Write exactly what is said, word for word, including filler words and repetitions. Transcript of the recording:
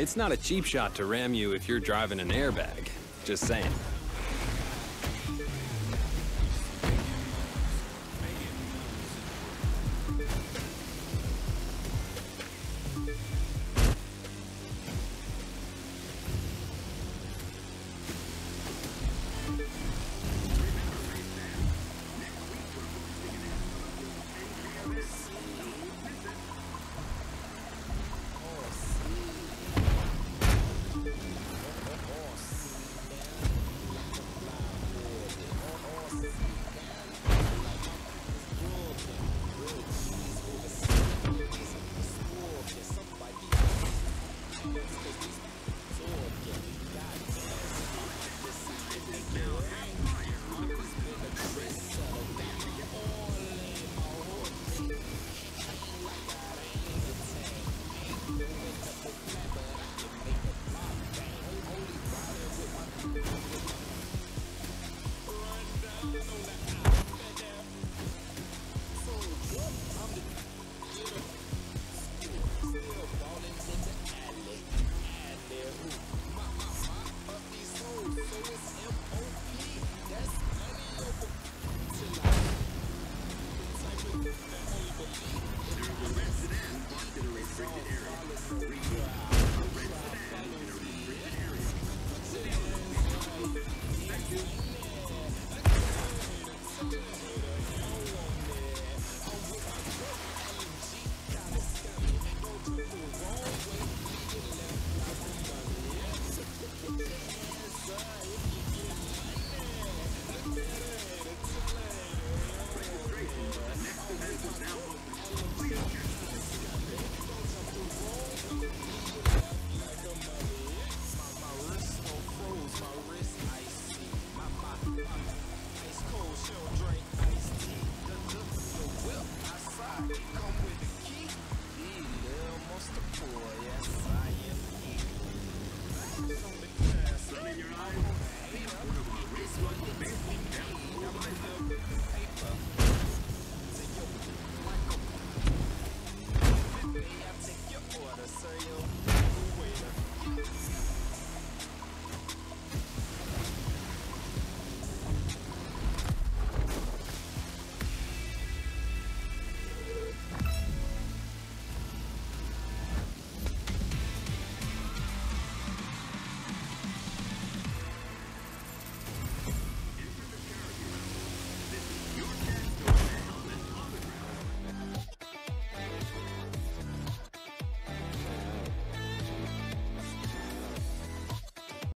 It's not a cheap shot to ram you if you're driving an airbag. Just saying. Somebody, so